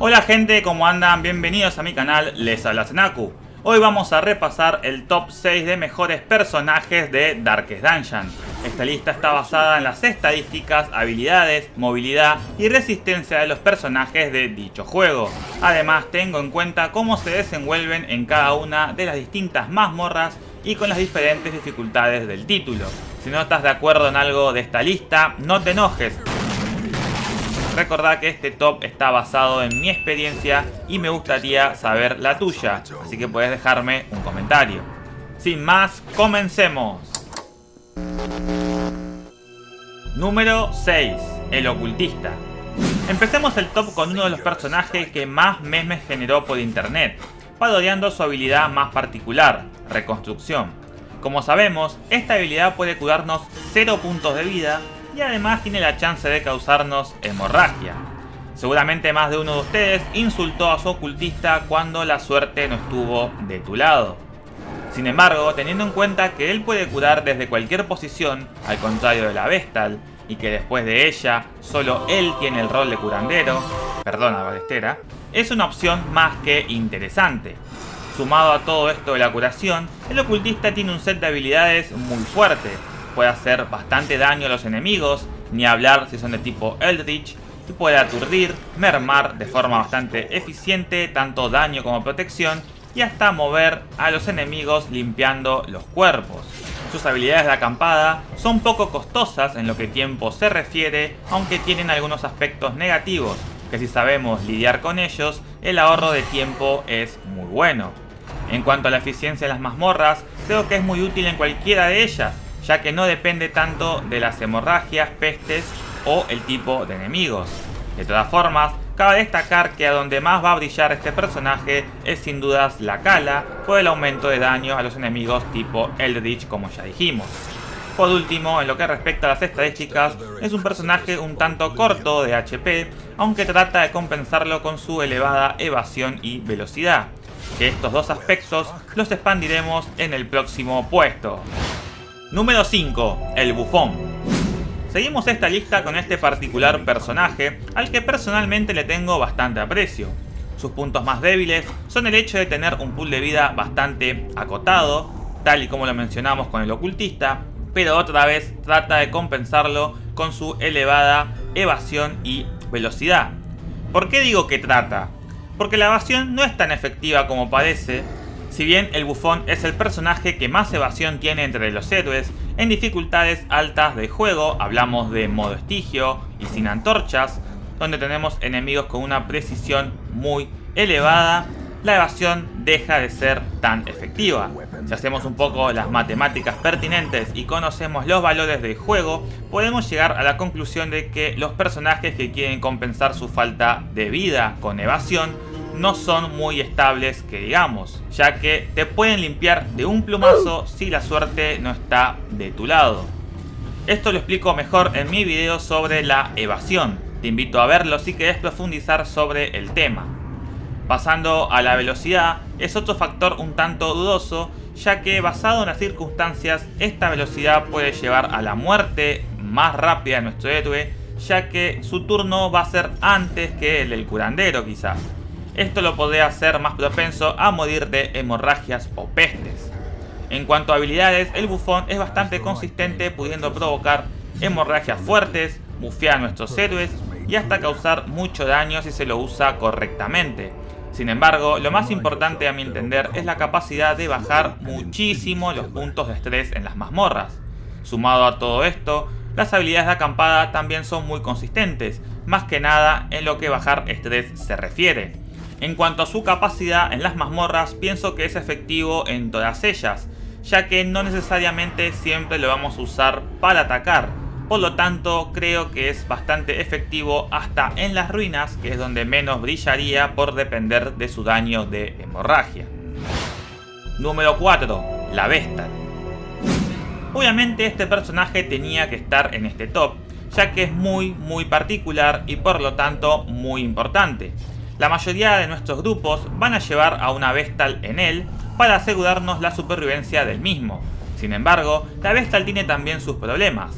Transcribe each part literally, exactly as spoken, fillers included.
Hola gente, ¿cómo andan? Bienvenidos a mi canal, les habla Zenaku. Hoy vamos a repasar el top seis de mejores personajes de Darkest Dungeon. Esta lista está basada en las estadísticas, habilidades, movilidad y resistencia de los personajes de dicho juego. Además tengo en cuenta cómo se desenvuelven en cada una de las distintas mazmorras y con las diferentes dificultades del título. Si no estás de acuerdo en algo de esta lista, no te enojes. Recordá que este top está basado en mi experiencia y me gustaría saber la tuya, así que podés dejarme un comentario. Sin más, comencemos. Número seis. El Ocultista. Empecemos el top con uno de los personajes que más memes generó por internet, parodiando su habilidad más particular, Reconstrucción. Como sabemos, esta habilidad puede curarnos cero puntos de vida, y además tiene la chance de causarnos hemorragia. Seguramente más de uno de ustedes insultó a su ocultista cuando la suerte no estuvo de tu lado. Sin embargo, teniendo en cuenta que él puede curar desde cualquier posición, al contrario de la Vestal, y que después de ella solo él tiene el rol de curandero, perdona balestera, es una opción más que interesante. Sumado a todo esto de la curación, el ocultista tiene un set de habilidades muy fuerte. Puede hacer bastante daño a los enemigos, ni hablar si son de tipo Eldritch, y puede aturdir, mermar de forma bastante eficiente tanto daño como protección y hasta mover a los enemigos limpiando los cuerpos. Sus habilidades de acampada son poco costosas en lo que tiempo se refiere, aunque tienen algunos aspectos negativos, que si sabemos lidiar con ellos, el ahorro de tiempo es muy bueno. En cuanto a la eficiencia de las mazmorras, creo que es muy útil en cualquiera de ellas, ya que no depende tanto de las hemorragias, pestes o el tipo de enemigos. De todas formas, cabe destacar que a donde más va a brillar este personaje es sin dudas la Kala, por el aumento de daño a los enemigos tipo Eldritch, como ya dijimos. Por último, en lo que respecta a las estadísticas, es un personaje un tanto corto de H P, aunque trata de compensarlo con su elevada evasión y velocidad, que estos dos aspectos los expandiremos en el próximo puesto. Número cinco. El Bufón. Seguimos esta lista con este particular personaje al que personalmente le tengo bastante aprecio. Sus puntos más débiles son el hecho de tener un pool de vida bastante acotado, tal y como lo mencionamos con el ocultista, pero otra vez trata de compensarlo con su elevada evasión y velocidad. ¿Por qué digo que trata? Porque la evasión no es tan efectiva como parece. Si bien el Bufón es el personaje que más evasión tiene entre los héroes, en dificultades altas de juego hablamos de modo Estigio y sin antorchas, donde tenemos enemigos con una precisión muy elevada, la evasión deja de ser tan efectiva. Si hacemos un poco las matemáticas pertinentes y conocemos los valores del juego, podemos llegar a la conclusión de que los personajes que quieren compensar su falta de vida con evasión no son muy estables que digamos, ya que te pueden limpiar de un plumazo si la suerte no está de tu lado. Esto lo explico mejor en mi video sobre la evasión, te invito a verlo si querés profundizar sobre el tema. Pasando a la velocidad, es otro factor un tanto dudoso, ya que basado en las circunstancias, esta velocidad puede llevar a la muerte más rápida de nuestro héroe, ya que su turno va a ser antes que el del curandero quizás. Esto lo podría hacer más propenso a morir de hemorragias o pestes. En cuanto a habilidades, el bufón es bastante consistente pudiendo provocar hemorragias fuertes, bufear a nuestros héroes y hasta causar mucho daño si se lo usa correctamente. Sin embargo, lo más importante a mi entender es la capacidad de bajar muchísimo los puntos de estrés en las mazmorras. Sumado a todo esto, las habilidades de acampada también son muy consistentes, más que nada en lo que bajar estrés se refiere. En cuanto a su capacidad en las mazmorras, pienso que es efectivo en todas ellas, ya que no necesariamente siempre lo vamos a usar para atacar. Por lo tanto, creo que es bastante efectivo hasta en las ruinas, que es donde menos brillaría por depender de su daño de hemorragia. Número cuatro. La Vestal. Obviamente este personaje tenía que estar en este top, ya que es muy muy particular y por lo tanto muy importante. La mayoría de nuestros grupos van a llevar a una Vestal en él para asegurarnos la supervivencia del mismo. Sin embargo, la Vestal tiene también sus problemas.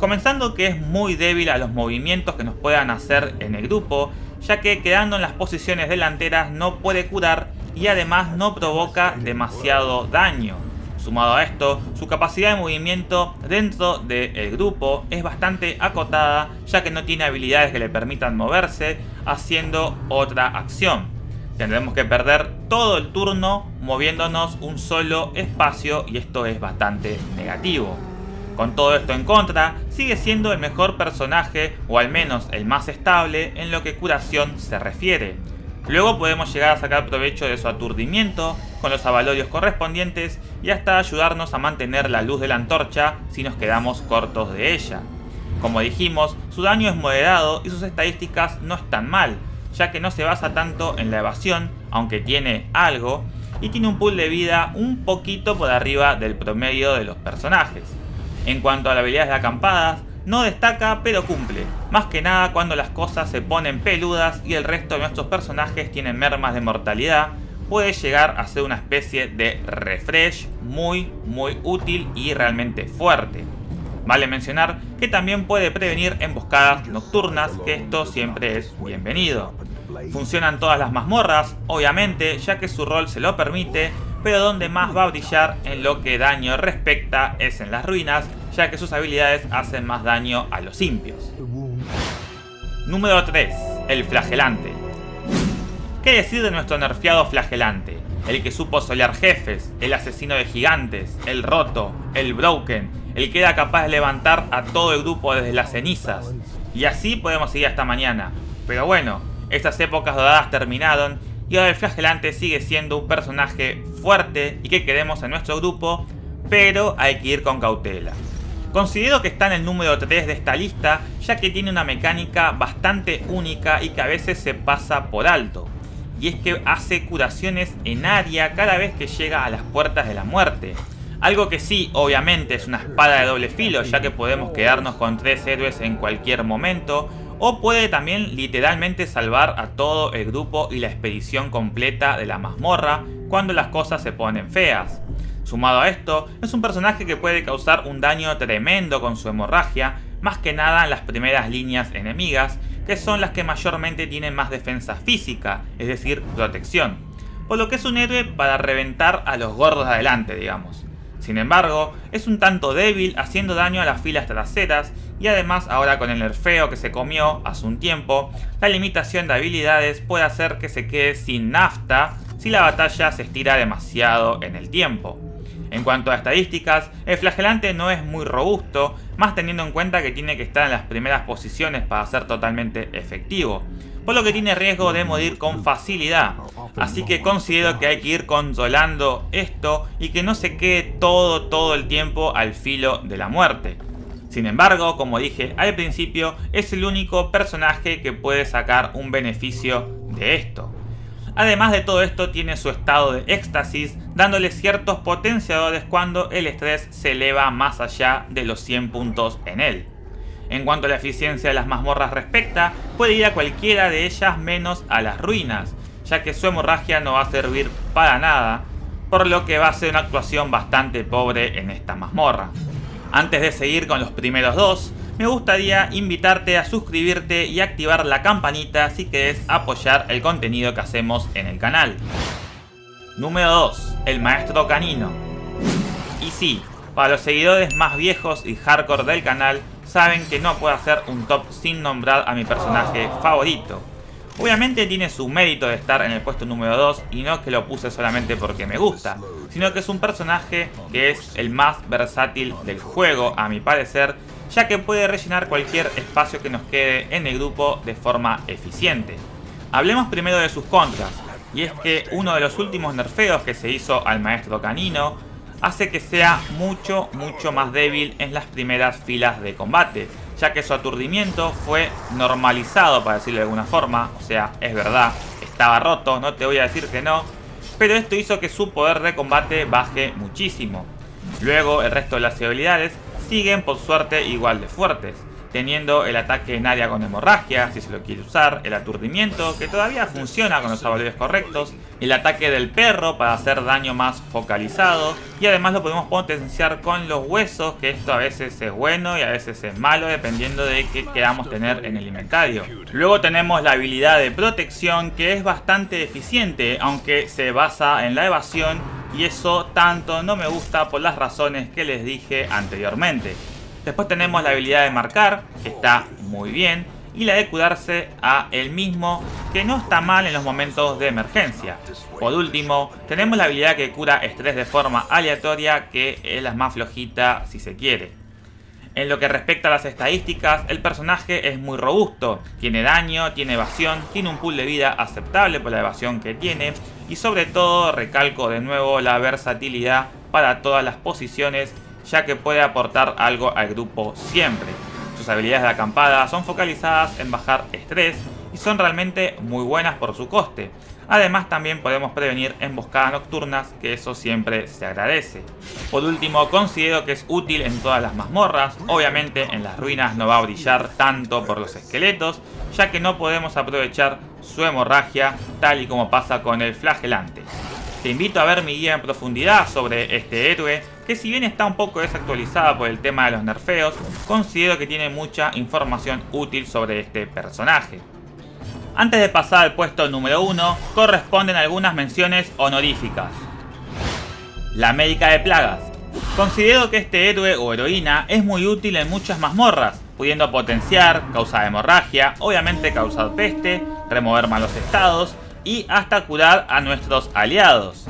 Comenzando que es muy débil a los movimientos que nos puedan hacer en el grupo, ya que quedando en las posiciones delanteras no puede curar y además no provoca demasiado daño. Sumado a esto, su capacidad de movimiento dentro del grupo es bastante acotada, ya que no tiene habilidades que le permitan moverse haciendo otra acción. Tendremos que perder todo el turno moviéndonos un solo espacio y esto es bastante negativo. Con todo esto en contra, sigue siendo el mejor personaje o al menos el más estable en lo que curación se refiere. Luego podemos llegar a sacar provecho de su aturdimiento con los avalorios correspondientes y hasta ayudarnos a mantener la luz de la antorcha si nos quedamos cortos de ella. Como dijimos, su daño es moderado y sus estadísticas no están mal, ya que no se basa tanto en la evasión, aunque tiene algo, y tiene un pool de vida un poquito por arriba del promedio de los personajes. En cuanto a las habilidades de acampadas, no destaca pero cumple, más que nada cuando las cosas se ponen peludas y el resto de nuestros personajes tienen mermas de mortalidad, puede llegar a ser una especie de refresh muy muy útil y realmente fuerte. Vale mencionar que también puede prevenir emboscadas nocturnas, que esto siempre es bienvenido. Funcionan todas las mazmorras, obviamente, ya que su rol se lo permite, pero donde más va a brillar en lo que daño respecta es en las ruinas, ya que sus habilidades hacen más daño a los impios. Número tres. El Flagelante. ¿Qué decir de nuestro nerfeado Flagelante? El que supo solear jefes, el asesino de gigantes, el roto, el broken, el que era capaz de levantar a todo el grupo desde las cenizas. Y así podemos seguir hasta mañana. Pero bueno, estas épocas doradas terminaron y ahora el Flagelante sigue siendo un personaje fuerte y que queremos en nuestro grupo, pero hay que ir con cautela. Considero que está en el número tres de esta lista, ya que tiene una mecánica bastante única y que a veces se pasa por alto, y es que hace curaciones en área cada vez que llega a las puertas de la muerte. Algo que sí, obviamente, es una espada de doble filo, ya que podemos quedarnos con tres héroes en cualquier momento, o puede también literalmente salvar a todo el grupo y la expedición completa de la mazmorra cuando las cosas se ponen feas. Sumado a esto, es un personaje que puede causar un daño tremendo con su hemorragia, más que nada en las primeras líneas enemigas, que son las que mayormente tienen más defensa física, es decir, protección, por lo que es un héroe para reventar a los gordos de adelante, digamos. Sin embargo, es un tanto débil haciendo daño a las filas traseras y además ahora con el nerfeo que se comió hace un tiempo, la limitación de habilidades puede hacer que se quede sin nafta si la batalla se estira demasiado en el tiempo. En cuanto a estadísticas, el Flagelante no es muy robusto, más teniendo en cuenta que tiene que estar en las primeras posiciones para ser totalmente efectivo, por lo que tiene riesgo de morir con facilidad, así que considero que hay que ir controlando esto y que no se quede todo todo el tiempo al filo de la muerte. Sin embargo, como dije al principio, es el único personaje que puede sacar un beneficio de esto. Además de todo esto, tiene su estado de éxtasis, dándole ciertos potenciadores cuando el estrés se eleva más allá de los cien puntos en él. En cuanto a la eficiencia de las mazmorras respecta, puede ir a cualquiera de ellas menos a las ruinas, ya que su hemorragia no va a servir para nada, por lo que va a ser una actuación bastante pobre en esta mazmorra. Antes de seguir con los primeros dos, me gustaría invitarte a suscribirte y activar la campanita si querés apoyar el contenido que hacemos en el canal. Número dos. El Maestro Canino. Y sí, para los seguidores más viejos y hardcore del canal, saben que no puedo hacer un top sin nombrar a mi personaje favorito. Obviamente tiene su mérito de estar en el puesto número dos y no que lo puse solamente porque me gusta, sino que es un personaje que es el más versátil del juego a mi parecer, ya que puede rellenar cualquier espacio que nos quede en el grupo de forma eficiente. Hablemos primero de sus contras, y es que uno de los últimos nerfeos que se hizo al Maestro Canino hace que sea mucho mucho más débil en las primeras filas de combate, ya que su aturdimiento fue normalizado, para decirlo de alguna forma, o sea, es verdad, estaba roto, no te voy a decir que no, pero esto hizo que su poder de combate baje muchísimo. Luego el resto de las habilidades siguen por suerte igual de fuertes, teniendo el ataque en área con hemorragia, si se lo quiere usar, el aturdimiento, que todavía funciona con los avalorios correctos, el ataque del perro para hacer daño más focalizado, y además lo podemos potenciar con los huesos, que esto a veces es bueno y a veces es malo, dependiendo de qué queramos tener en el inventario. Luego tenemos la habilidad de protección, que es bastante eficiente, aunque se basa en la evasión, y eso tanto no me gusta por las razones que les dije anteriormente. Después tenemos la habilidad de marcar, que está muy bien, y la de curarse a él mismo, que no está mal en los momentos de emergencia. Por último, tenemos la habilidad que cura estrés de forma aleatoria, que es la más flojita si se quiere. En lo que respecta a las estadísticas, el personaje es muy robusto, tiene daño, tiene evasión, tiene un pool de vida aceptable por la evasión que tiene, y sobre todo recalco de nuevo la versatilidad para todas las posiciones, ya que puede aportar algo al grupo siempre. Sus habilidades de acampada son focalizadas en bajar estrés y son realmente muy buenas por su coste. Además también podemos prevenir emboscadas nocturnas, que eso siempre se agradece. Por último, considero que es útil en todas las mazmorras. Obviamente en las ruinas no va a brillar tanto por los esqueletos, ya que no podemos aprovechar su hemorragia tal y como pasa con el flagelante. Te invito a ver mi guía en profundidad sobre este héroe, que si bien está un poco desactualizada por el tema de los nerfeos, considero que tiene mucha información útil sobre este personaje. Antes de pasar al puesto número uno, corresponden algunas menciones honoríficas. La Médica de Plagas. Considero que este héroe o heroína es muy útil en muchas mazmorras, pudiendo potenciar, causar hemorragia, obviamente causar peste, remover malos estados, y hasta curar a nuestros aliados.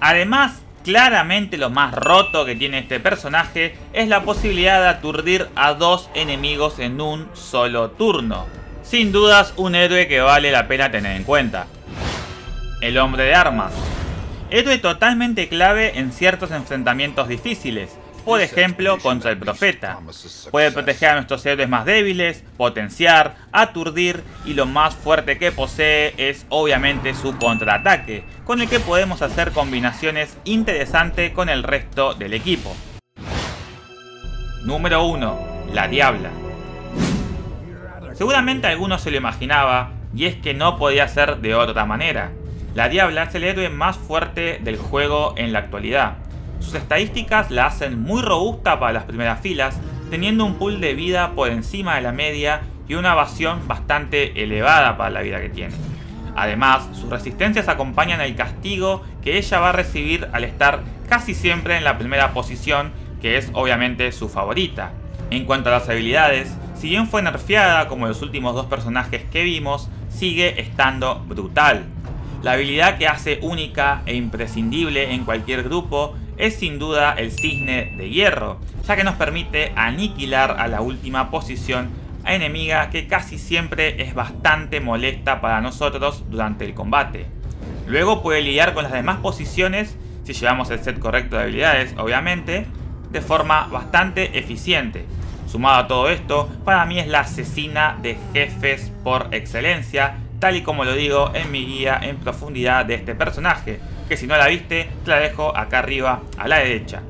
Además, claramente lo más roto que tiene este personaje es la posibilidad de aturdir a dos enemigos en un solo turno. Sin dudas, un héroe que vale la pena tener en cuenta. El Hombre de Armas. Héroe totalmente clave en ciertos enfrentamientos difíciles, por ejemplo contra el profeta. Puede proteger a nuestros héroes más débiles, potenciar, aturdir, y lo más fuerte que posee es obviamente su contraataque, con el que podemos hacer combinaciones interesantes con el resto del equipo. Número uno. La Diabla. Seguramente alguno se lo imaginaba, y es que no podía ser de otra manera. La Diabla es el héroe más fuerte del juego en la actualidad. Sus estadísticas la hacen muy robusta para las primeras filas, teniendo un pool de vida por encima de la media y una evasión bastante elevada para la vida que tiene. Además, sus resistencias acompañan el castigo que ella va a recibir al estar casi siempre en la primera posición, que es obviamente su favorita. En cuanto a las habilidades, si bien fue nerfeada como los últimos dos personajes que vimos, sigue estando brutal. La habilidad que hace única e imprescindible en cualquier grupo es sin duda el Cisne de Hierro, ya que nos permite aniquilar a la última posición enemiga, que casi siempre es bastante molesta para nosotros durante el combate. Luego puede lidiar con las demás posiciones, si llevamos el set correcto de habilidades obviamente, de forma bastante eficiente. Sumado a todo esto, para mí es la asesina de jefes por excelencia, tal y como lo digo en mi guía en profundidad de este personaje, que si no la viste, te la dejo acá arriba a la derecha.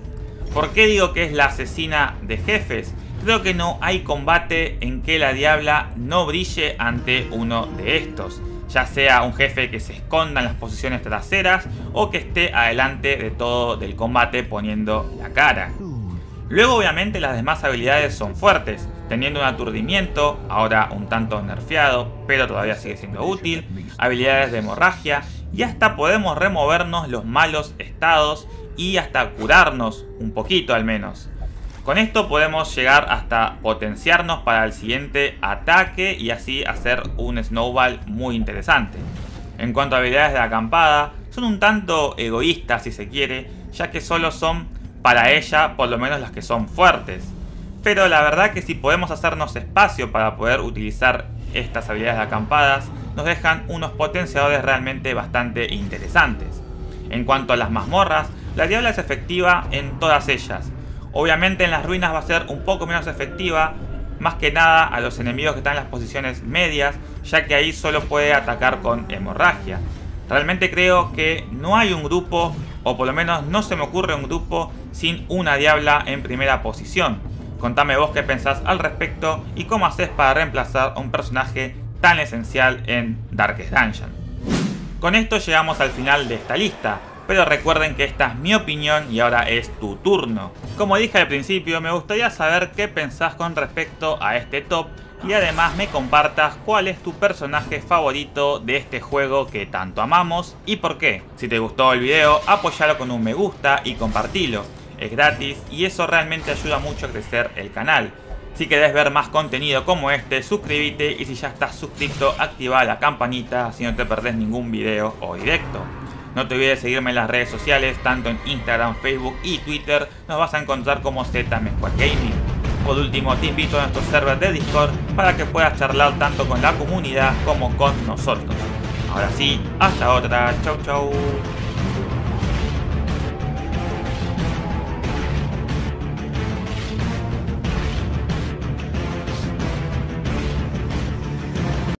¿Por qué digo que es la asesina de jefes? Creo que no hay combate en que la Diabla no brille ante uno de estos, ya sea un jefe que se esconda en las posiciones traseras o que esté adelante de todo del combate poniendo la cara. Luego obviamente las demás habilidades son fuertes, teniendo un aturdimiento, ahora un tanto nerfeado, pero todavía sigue siendo útil, habilidades de hemorragia, y hasta podemos removernos los malos estados y hasta curarnos un poquito al menos. Con esto podemos llegar hasta potenciarnos para el siguiente ataque y así hacer un snowball muy interesante. En cuanto a habilidades de acampada, son un tanto egoístas si se quiere, ya que solo son para ella por lo menos las que son fuertes. Pero la verdad que si podemos hacernos espacio para poder utilizar estas habilidades de acampadas, nos dejan unos potenciadores realmente bastante interesantes. En cuanto a las mazmorras, la Diabla es efectiva en todas ellas. Obviamente en las ruinas va a ser un poco menos efectiva, más que nada a los enemigos que están en las posiciones medias, ya que ahí solo puede atacar con hemorragia. Realmente creo que no hay un grupo, o por lo menos no se me ocurre un grupo, sin una Diabla en primera posición. Contame vos qué pensás al respecto y cómo haces para reemplazar a un personaje tan esencial en Darkest Dungeon. Con esto llegamos al final de esta lista, pero recuerden que esta es mi opinión y ahora es tu turno. Como dije al principio, me gustaría saber qué pensás con respecto a este top y además me compartas cuál es tu personaje favorito de este juego que tanto amamos y por qué. Si te gustó el video, apoyalo con un me gusta y compartilo. Es gratis y eso realmente ayuda mucho a crecer el canal. Si querés ver más contenido como este, suscríbete y si ya estás suscrito, activa la campanita así no te perdés ningún video o directo. No te olvides de seguirme en las redes sociales, tanto en Instagram, Facebook y Twitter, nos vas a encontrar como Z M Squad Gaming. Por último, te invito a nuestro server de Discord para que puedas charlar tanto con la comunidad como con nosotros. Ahora sí, hasta otra, chau chau.